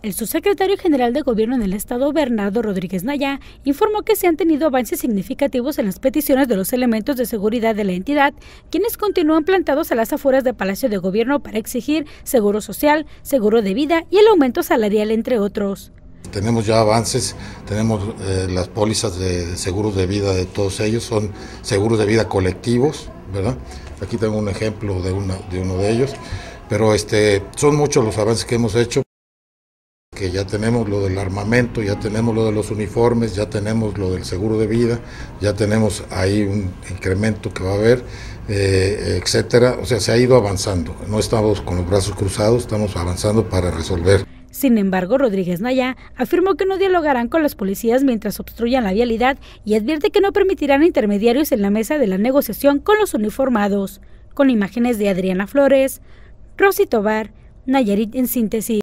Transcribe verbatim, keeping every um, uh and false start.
El subsecretario general de Gobierno en el Estado, Bernardo Rodríguez Naya, informó que se han tenido avances significativos en las peticiones de los elementos de seguridad de la entidad, quienes continúan plantados a las afueras del Palacio de Gobierno para exigir seguro social, seguro de vida y el aumento salarial, entre otros. Tenemos ya avances, tenemos eh, las pólizas de seguros de vida de todos ellos, son seguros de vida colectivos, ¿verdad? Aquí tengo un ejemplo de, una, de uno de ellos, pero este, son muchos los avances que hemos hecho. Que ya tenemos lo del armamento, ya tenemos lo de los uniformes, ya tenemos lo del seguro de vida, ya tenemos ahí un incremento que va a haber, eh, etcétera. O sea, se ha ido avanzando, no estamos con los brazos cruzados, estamos avanzando para resolver. Sin embargo, Rodríguez Naya afirmó que no dialogarán con los policías mientras obstruyan la vialidad y advierte que no permitirán intermediarios en la mesa de la negociación con los uniformados. Con imágenes de Adriana Flores, Rosy Tovar, Nayarit en síntesis.